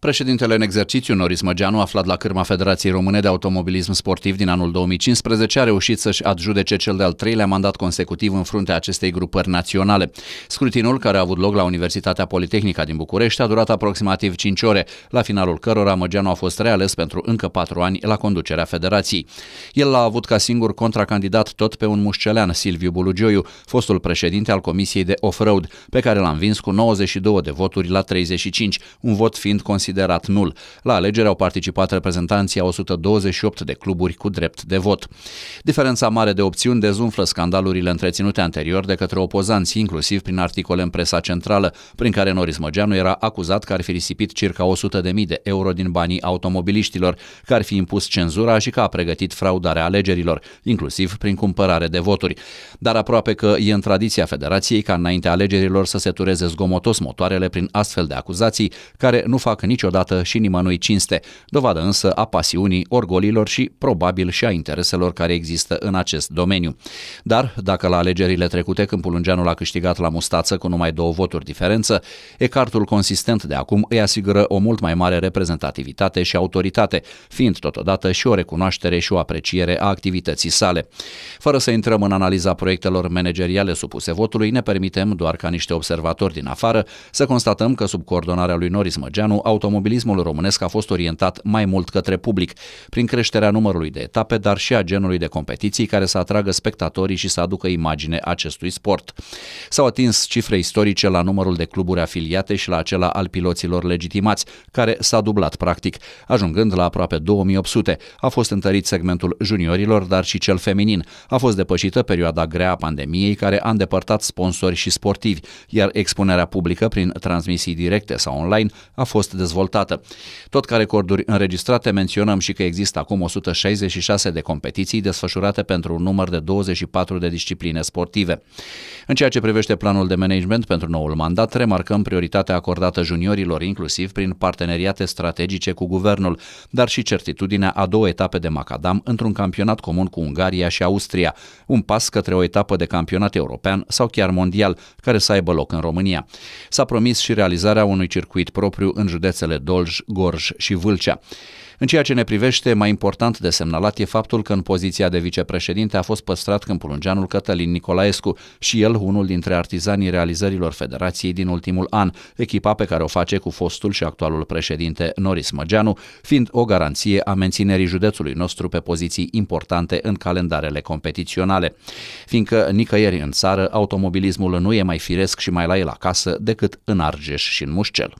Președintele în exercițiu, Norris Măgeanu, aflat la cârma Federației Române de Automobilism Sportiv din anul 2015, a reușit să-și adjudece cel de-al treilea mandat consecutiv în fruntea acestei grupări naționale. Scrutinul, care a avut loc la Universitatea Politehnică din București, a durat aproximativ 5 ore, la finalul cărora Măgeanu a fost reales pentru încă 4 ani la conducerea Federației. El l-a avut ca singur contracandidat tot pe un mușcelean, Silviu Bulugioiu, fostul președinte al Comisiei de Off-Road, pe care l-a învins cu 92 de voturi la 35, un vot fiind considerat nul. La alegeri au participat reprezentanții a 128 de cluburi cu drept de vot. Diferența mare de opțiuni dezumflă scandalurile întreținute anterior de către opozanți, inclusiv prin articole în presa centrală, prin care Norris Măgeanu era acuzat că ar fi risipit circa 100.000 de euro din banii automobiliștilor, că ar fi impus cenzura și că a pregătit fraudarea alegerilor, inclusiv prin cumpărare de voturi. Dar aproape că e în tradiția Federației ca înaintea alegerilor să se tureze zgomotos motoarele prin astfel de acuzații care nu fac niciodată și nimănui cinste, dovadă însă a pasiunii, orgolilor și probabil și a intereselor care există în acest domeniu. Dar, dacă la alegerile trecute Câmpulungeanul a câștigat la mustață cu numai 2 voturi diferență, ecartul consistent de acum îi asigură o mult mai mare reprezentativitate și autoritate, fiind totodată și o recunoaștere și o apreciere a activității sale. Fără să intrăm în analiza proiectelor manageriale supuse votului, ne permitem, doar ca niște observatori din afară, să constatăm că sub coordonarea lui Norris Măgeanu, automobilismul românesc a fost orientat mai mult către public, prin creșterea numărului de etape, dar și a genului de competiții care să atragă spectatorii și să aducă imagine acestui sport. S-au atins cifre istorice la numărul de cluburi afiliate și la acela al piloților legitimați, care s-a dublat practic, ajungând la aproape 2800. A fost întărit segmentul juniorilor, dar și cel feminin. A fost depășită perioada grea a pandemiei, care a îndepărtat sponsori și sportivi, iar expunerea publică prin transmisii directe sau online a fost dezvoltată. Tot ca recorduri înregistrate, menționăm și că există acum 166 de competiții desfășurate pentru un număr de 24 de discipline sportive. În ceea ce privește planul de management pentru noul mandat, remarcăm prioritatea acordată juniorilor, inclusiv prin parteneriate strategice cu guvernul, dar și certitudinea a 2 etape de macadam într-un campionat comun cu Ungaria și Austria, un pas către o etapă de campionat european sau chiar mondial, care să aibă loc în România. S-a promis și realizarea unui circuit propriu în județele Dolj, Gorj și Vâlcea. În ceea ce ne privește, mai important de semnalat e faptul că în poziția de vicepreședinte a fost păstrat câmpulungeanul Cătălin Nicolaescu, și el unul dintre artizanii realizărilor Federației din ultimul an, echipa pe care o face cu fostul și actualul președinte Norris Măgeanu, fiind o garanție a menținerii județului nostru pe poziții importante în calendarele competiționale. Fiindcă nicăieri în țară automobilismul nu e mai firesc și mai la el acasă decât în Argeș și în Mușcel.